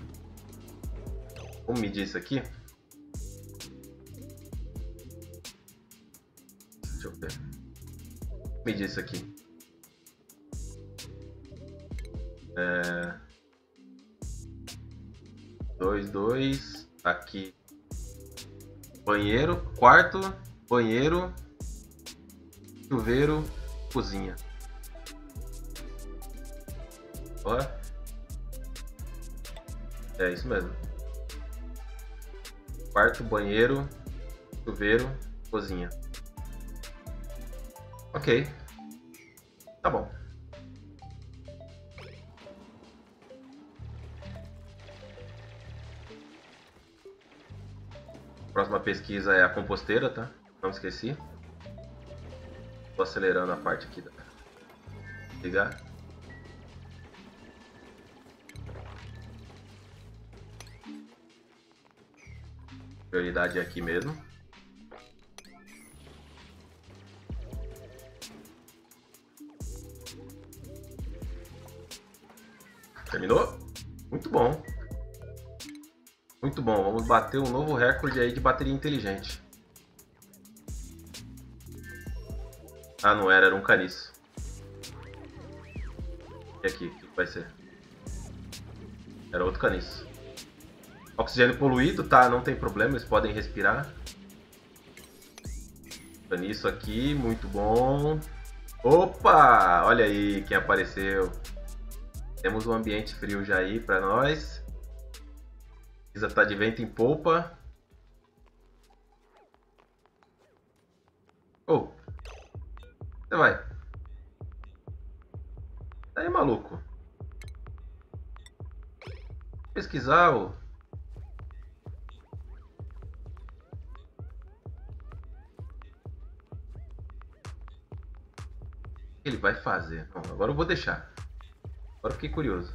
vamos medir isso aqui. Deixa eu ver. Vou medir isso aqui. É... Dois, dois. Aqui. Banheiro, quarto, banheiro, chuveiro, cozinha. Bora. É isso mesmo. Quarto, banheiro, chuveiro, cozinha. Ok. Tá bom. Próxima pesquisa é a composteira, tá? Não esqueci. Tô acelerando a parte aqui da... Ligar. Prioridade é aqui mesmo. Terminou? Muito bom. Muito bom. Vamos bater um novo recorde aí de bateria inteligente. Ah, não era, era um caniço. E aqui, o que vai ser? Era outro caniço. Oxigênio poluído, tá? Não tem problema, eles podem respirar. Isso aqui, muito bom. Opa! Olha aí quem apareceu. Temos um ambiente frio já aí pra nós. Isa tá de vento em polpa. Oh! Você vai. Tá aí, maluco. Pesquisar o... ele vai fazer? Não, agora eu vou deixar. Agora eu fiquei curioso.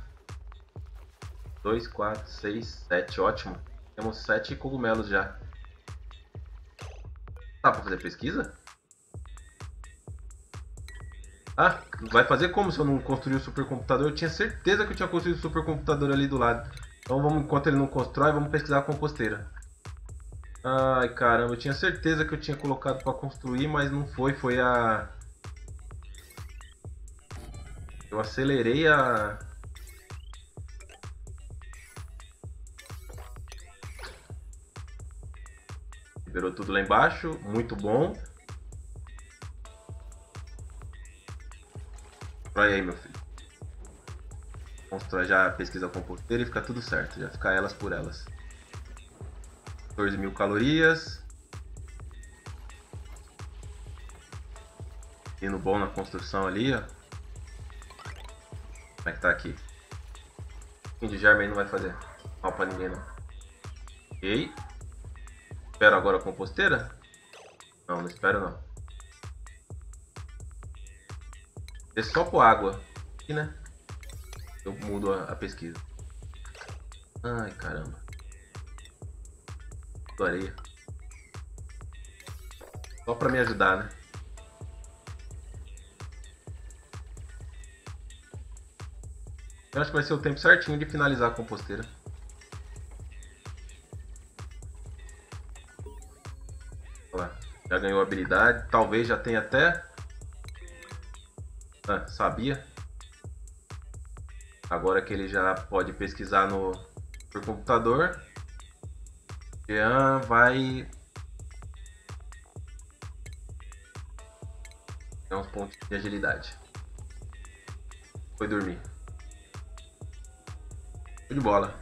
dois, quatro, seis, sete. Ótimo. Temos sete cogumelos já. Tá pra fazer pesquisa? Ah, vai fazer como se eu não construir o supercomputador? Eu tinha certeza que eu tinha construído o supercomputador ali do lado. Então vamos, enquanto ele não constrói, vamos pesquisar a composteira. Ai caramba, eu tinha certeza que eu tinha colocado pra construir, mas não foi, foi a... Eu acelerei a... Liberou tudo lá embaixo, muito bom. Olha aí, meu filho. Constrói já, pesquisa a composteira e fica tudo certo. Já fica elas por elas. quatorze mil calorias. Indo bom na construção ali, ó. Como é que tá aqui? O de germe aí não vai fazer mal pra ninguém, não. Ok. Espero agora a composteira? Não, não espero não. É só por água. Aqui, né? Eu mudo a, a pesquisa. Ai, caramba. Tô areia. Só pra me ajudar, né? Eu acho que vai ser o tempo certinho de finalizar a composteira. Olha lá. Já ganhou habilidade. Talvez já tenha até... Ah, sabia. Agora que ele já pode pesquisar no por computador, Jean vai dar uns pontos de agilidade. Foi dormir. Foi de bola.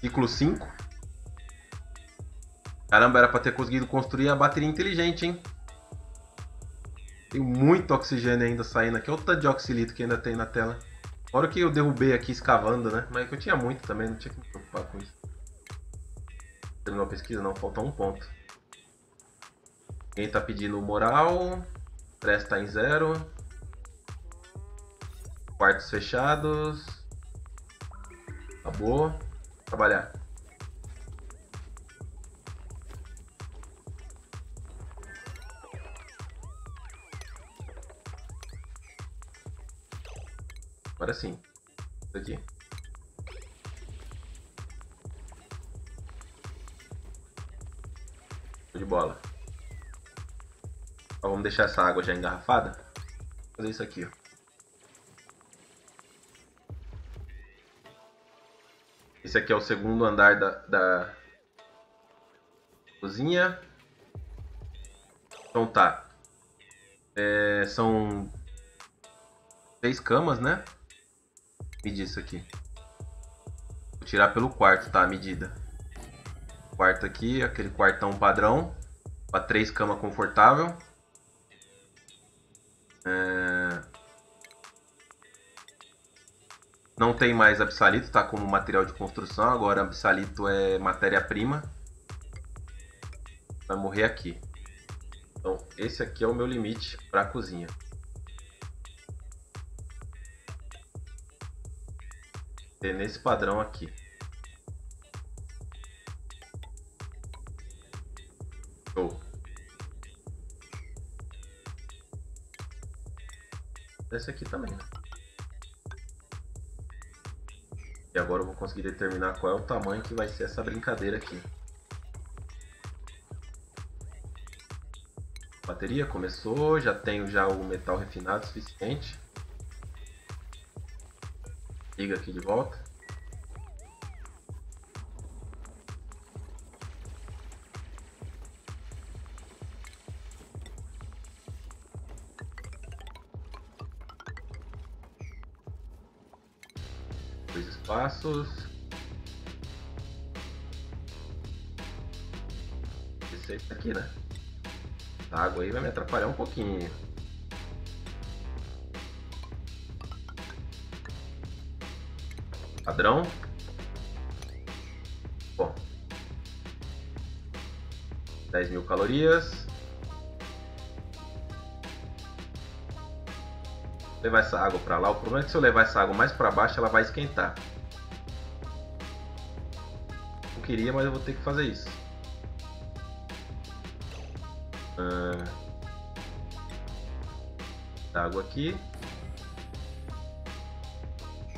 Ciclo cinco. Caramba, era para ter conseguido construir a bateria inteligente, hein? Tem muito oxigênio ainda saindo aqui. Olha o tanto de oxilito que ainda tem na tela. Fora que eu derrubei aqui escavando, né? Mas que eu tinha muito também, não tinha que me preocupar com isso. Terminou a pesquisa? Não, falta um ponto. Quem tá pedindo moral. Stress tá em zero. Quartos fechados. Acabou. Trabalhar. Agora sim. Isso aqui. De bola. Ó, vamos deixar essa água já engarrafada. Vou fazer isso aqui, ó. Esse aqui é o segundo andar da, da cozinha. Então tá. É, são três camas, né? Medir isso aqui. Vou tirar pelo quarto, tá? A medida. Quarto aqui, aquele quartão padrão. Para três camas confortável. É... Não tem mais absalito, tá? Como material de construção. Agora absalito é matéria-prima. Vai morrer aqui. Então, esse aqui é o meu limite para a cozinha. Nesse padrão aqui. Show. Esse aqui também, né? E agora eu vou conseguir determinar qual é o tamanho que vai ser essa brincadeira aqui. Bateria começou, já tenho já o metal refinado suficiente. Liga aqui de volta. Dois espaços. Esse aí tá aqui, né? A água aí vai me atrapalhar um pouquinho. Padrão. Bom. dez mil calorias. Vou levar essa água para lá. O problema é que se eu levar essa água mais para baixo, ela vai esquentar. Não queria, mas eu vou ter que fazer isso. Uh, água aqui.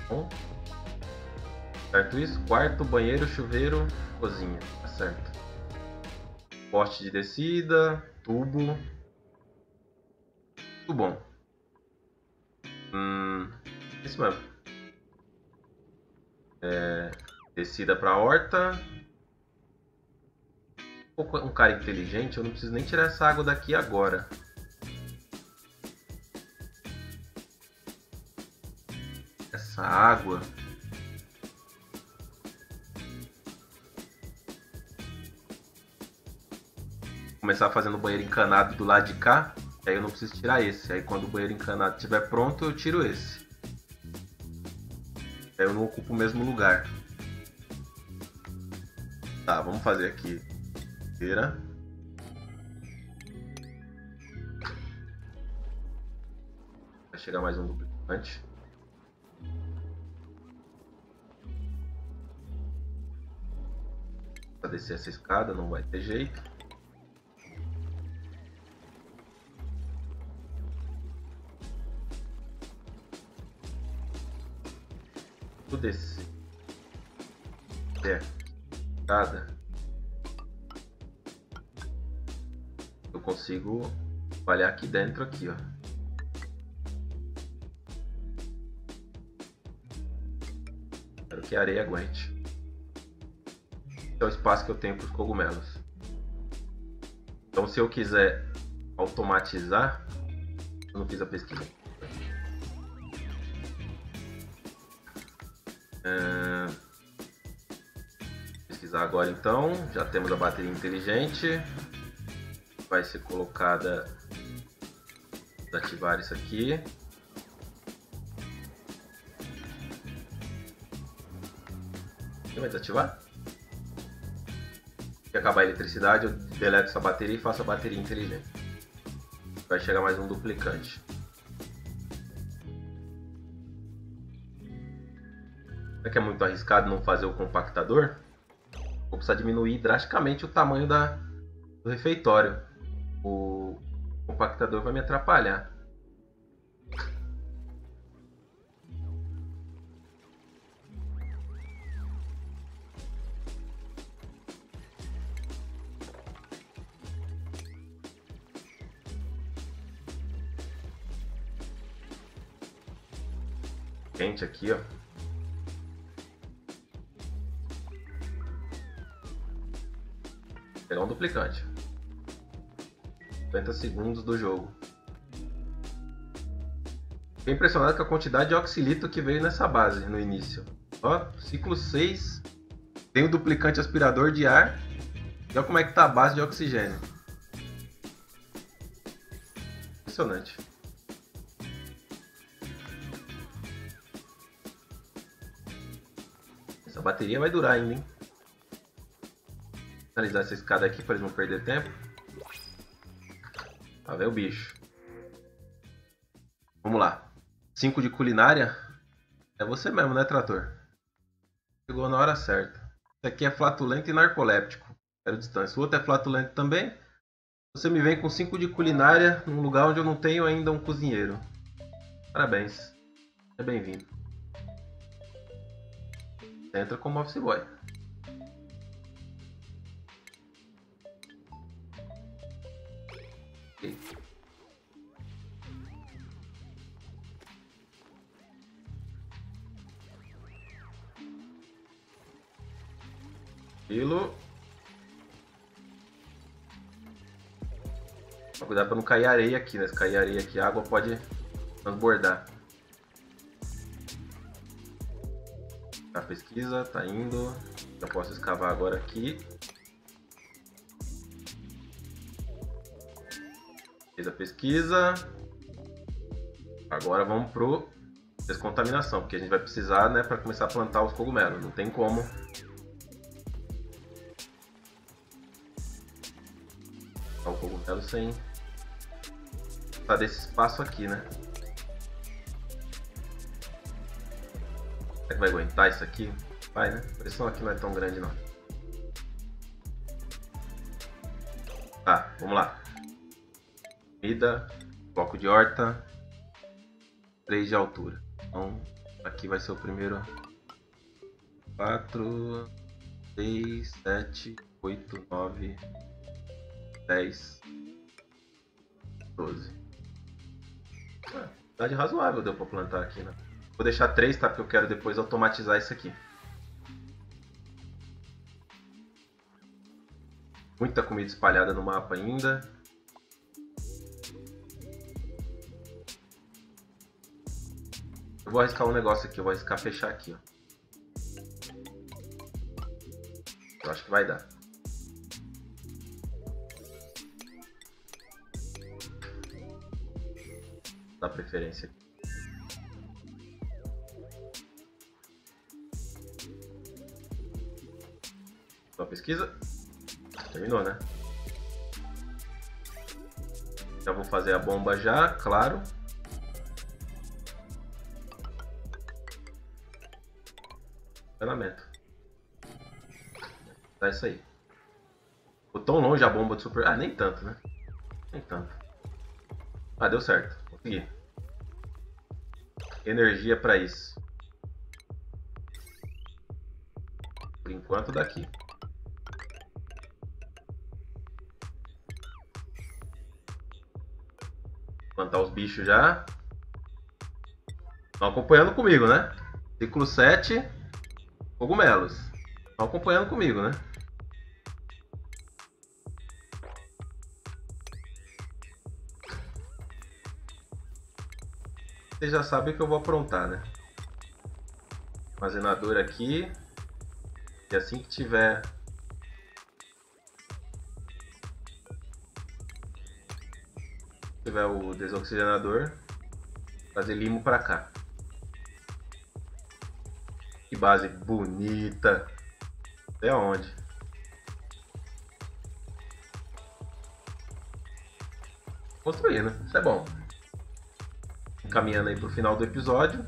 Bom. Certo isso? Quarto, banheiro, chuveiro, cozinha. Tá certo. Poste de descida, tubo. Tudo bom. Hum, isso mesmo. É, descida pra horta. Um cara inteligente, eu não preciso nem tirar essa água daqui agora. Essa água. Vou começar fazendo o banheiro encanado do lado de cá. E aí eu não preciso tirar esse. Aí quando o banheiro encanado estiver pronto, eu tiro esse. Aí eu não ocupo o mesmo lugar. Tá, vamos fazer aqui. Vai chegar mais um duplicante. Para descer essa escada não vai ter jeito. Vou descer. É. Escada. Consigo trabalhar aqui dentro aqui, ó. Espero que a areia aguente. Esse é o espaço que eu tenho para os cogumelos. Então, se eu quiser automatizar, eu não fiz a pesquisa. É... Pesquisar agora, então. Já temos a bateria inteligente. Vai ser colocada, desativar isso aqui. Você vai desativar? Se acabar a eletricidade, eu deleto essa bateria e faço a bateria inteligente. Vai chegar mais um duplicante. Será que é muito arriscado não fazer o compactador? Vou precisar diminuir drasticamente o tamanho da, do refeitório. O compactador vai me atrapalhar. Quente aqui, ó. Vou pegar um duplicante. cinquenta segundos do jogo. Fiquei impressionado com a quantidade de oxilito que veio nessa base no início. Ó, ciclo seis. Tem o duplicante aspirador de ar. E olha como é que tá a base de oxigênio. Impressionante. Essa bateria vai durar ainda, hein? Vou analisar essa escada aqui para eles não perder tempo. Lá vem o bicho. Vamos lá. cinco de culinária? É você mesmo, né, trator? Chegou na hora certa. Esse aqui é flatulento e narcoléptico. Quero distância. O outro é flatulento também. Você me vem com cinco de culinária num lugar onde eu não tenho ainda um cozinheiro. Parabéns. É bem-vindo. Entra como office boy. Tranquilo. Cuidado para não cair areia aqui, né? Se cair areia aqui, a água pode transbordar. A pesquisa tá indo. Eu posso escavar agora aqui. Fez a pesquisa. Agora vamos pro descontaminação, porque a gente vai precisar, né, para começar a plantar os cogumelos. Não tem como. O cogumelo sem tá desse espaço aqui, né? Será que vai aguentar isso aqui? Vai, né? A pressão aqui não é tão grande, não. Tá, vamos lá. comida, bloco de horta, três de altura. Então aqui vai ser o primeiro. quatro, seis, sete, oito, nove, dez, doze. É, cidade razoável deu pra plantar aqui, né? Vou deixar três, tá? Porque eu quero depois automatizar isso aqui. Muita comida espalhada no mapa ainda. Eu vou arriscar um negócio aqui, eu vou arriscar fechar aqui, ó. Eu acho que vai dar. Dá preferência aqui. Só pesquisa. Terminou, né? Já vou fazer a bomba já, claro. Lamento. Tá isso aí. Ficou tão longe a bomba do super... Ah, nem tanto, né? Nem tanto. Ah, deu certo. Consegui. Energia pra isso. Por enquanto, daqui. Plantar os bichos já. Estão acompanhando comigo, né? Ciclo sete. Cogumelos. Estão acompanhando comigo, né? Vocês já sabem que eu vou aprontar, né? Armazenador aqui. E assim que tiver... tiver o desoxigenador, fazer limo pra cá. Que base bonita! Até onde? Construindo, isso é bom. Caminhando aí pro final do episódio.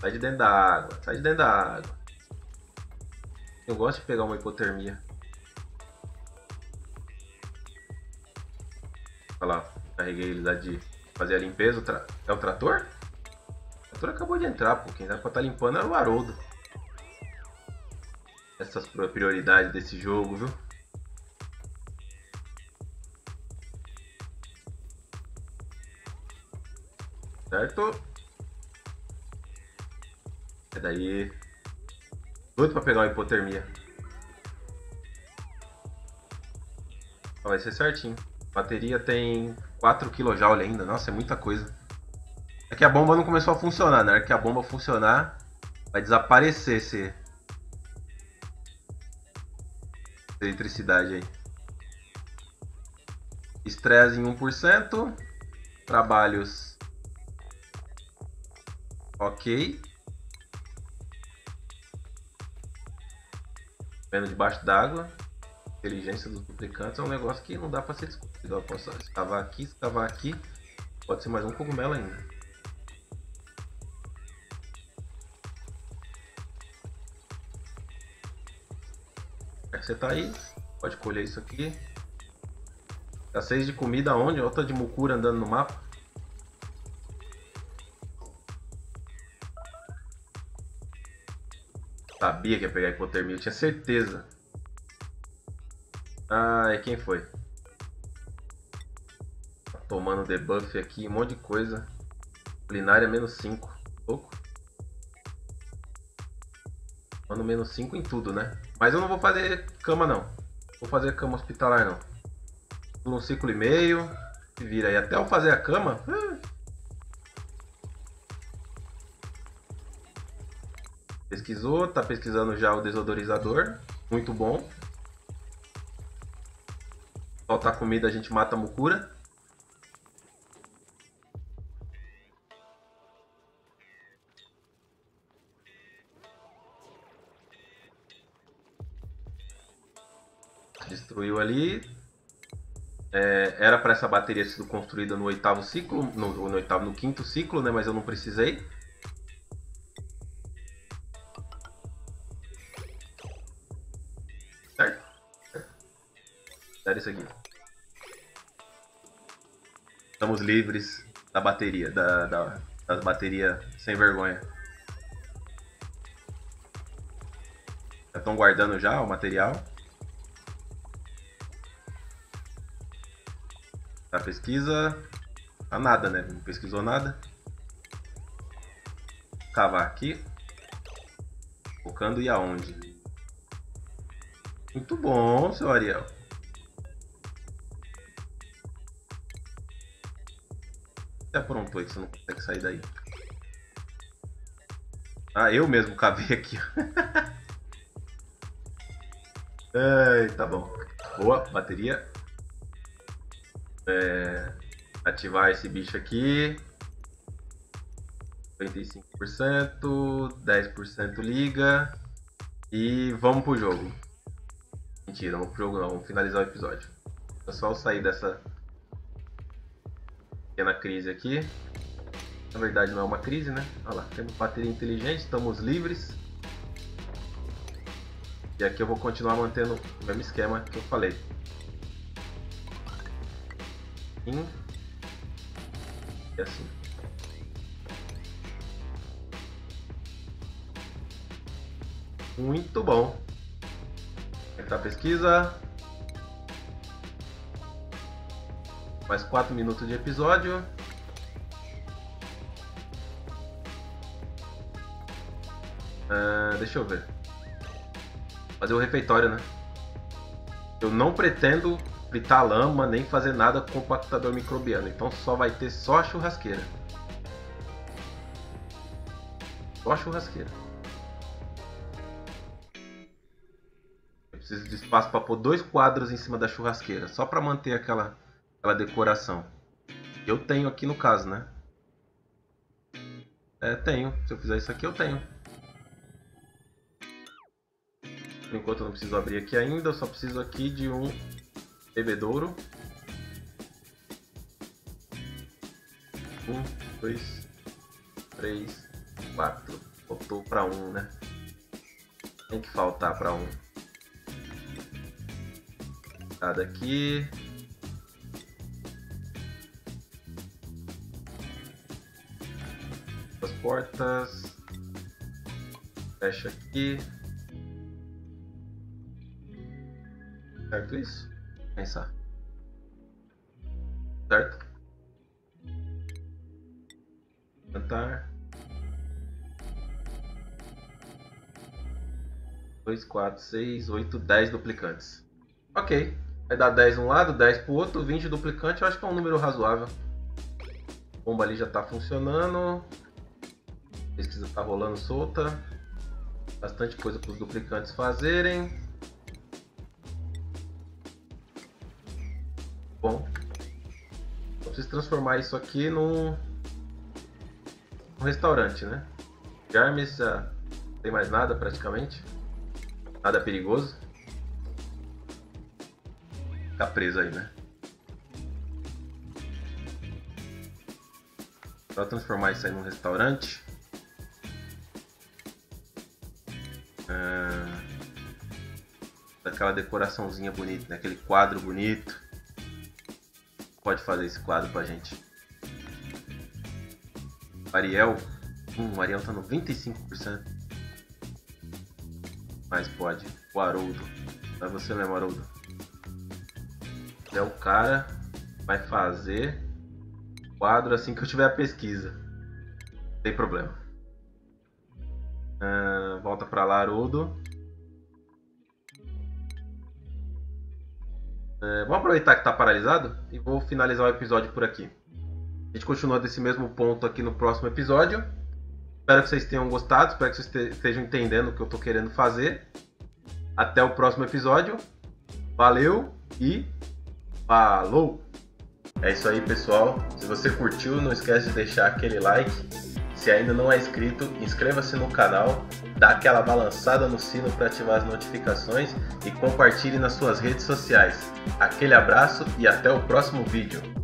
Sai de dentro da água, sai de dentro da água. Eu gosto de pegar uma hipotermia. Olha lá, carreguei ele lá de fazer a limpeza. É o trator? O trator acabou de entrar, pô. Quem dá pra estar limpando era o Haroldo. Essas prioridades desse jogo, viu? Certo? É daí. Doido pra pegar uma hipotermia. Vai ser certinho. Bateria tem quatro quilos ainda. Nossa, é muita coisa. É que a bomba não começou a funcionar, né? É que a bomba funcionar, vai desaparecer esse... essa eletricidade aí. Estresse em um por cento. Trabalhos... ok. Vendo debaixo d'água. Inteligência dos duplicantes é um negócio que não dá para ser discutido. Eu posso escavar aqui, escavar aqui. Pode ser mais um cogumelo ainda. Já que você tá aí, pode colher isso aqui. Tá seis de comida onde? Outra de mucura andando no mapa. Sabia que ia pegar hipotermia, eu tinha certeza. Ah, e quem foi? Tá tomando debuff aqui, um monte de coisa. Culinária menos cinco. Louco. Mano, menos cinco em tudo, né? Mas eu não vou fazer cama, não. Vou fazer cama hospitalar, não. Por um ciclo e meio. Se vira aí. Até eu fazer a cama... pesquisou, tá pesquisando já o desodorizador, muito bom. Faltar comida, a gente mata a mucura. Destruiu ali. É, era para essa bateria ter sido construída no oitavo ciclo, no, no oitavo, no quinto ciclo, né? Mas eu não precisei. Isso aqui. Estamos livres da bateria, da, da, das baterias sem vergonha. Já estão guardando já o material da pesquisa. Tá nada, né? Não pesquisou nada. Cavar aqui. Focando e aonde? Muito bom, seu Ariel. Você aprontou aí que você não consegue sair daí. Ah, eu mesmo cavei aqui. Ai, tá bom. Boa, bateria. É, ativar esse bicho aqui. cinquenta e cinco por cento, dez por cento liga. E vamos pro jogo. Mentira, vamos pro jogo não, vamos finalizar o episódio. É só eu sair dessa pequena crise aqui. Na verdade não é uma crise, né? Olha lá, temos bateria inteligente, estamos livres. E aqui eu vou continuar mantendo o mesmo esquema que eu falei. Assim. E assim. Muito bom. Tá a pesquisa. Mais quatro minutos de episódio. Uh, deixa eu ver. Fazer o refeitório, né? Eu não pretendo fritar lama nem fazer nada com o compactador microbiano. Então só vai ter só a churrasqueira. Só a churrasqueira. Preciso de espaço para pôr dois quadros em cima da churrasqueira, só para manter aquela, aquela decoração. Eu tenho aqui no caso, né? É, tenho. Se eu fizer isso aqui, eu tenho. Por enquanto eu não preciso abrir aqui ainda, eu só preciso aqui de um bebedouro. Um, dois, três, quatro. Faltou para um, né? Tem que faltar para um. Aqui as portas, fecha aqui, certo? Isso, pensar, certo? Cantar dois, quatro, seis, oito, dez duplicantes, ok. Vai dar dez de um lado, dez pro outro, vinte duplicante, eu acho que é um número razoável. A bomba ali já tá funcionando. A pesquisa tá rolando solta. Bastante coisa pros duplicantes fazerem. Bom. Eu preciso transformar isso aqui num, num restaurante, né? Jarmis já não tem mais nada praticamente. Nada perigoso. Tá preso aí, né? Pra transformar isso aí num restaurante. Ah, aquela decoraçãozinha bonita, né? Aquele quadro bonito. Pode fazer esse quadro pra gente. Ariel. Hum, o Ariel tá no vinte e cinco por cento. Mas pode. O Haroldo. Não é você mesmo, Haroldo. É o cara vai fazer quadro assim que eu tiver a pesquisa. Não tem problema. Uh, volta pra lá, Haroldo. Uh, vamos aproveitar que tá paralisado e vou finalizar o episódio por aqui. A gente continua desse mesmo ponto aqui no próximo episódio. Espero que vocês tenham gostado, espero que vocês estejam entendendo o que eu tô querendo fazer. Até o próximo episódio. Valeu e... falou! É isso aí, pessoal. Se você curtiu, não esquece de deixar aquele like. Se ainda não é inscrito, inscreva-se no canal, dá aquela balançada no sino para ativar as notificações e compartilhe nas suas redes sociais. Aquele abraço e até o próximo vídeo.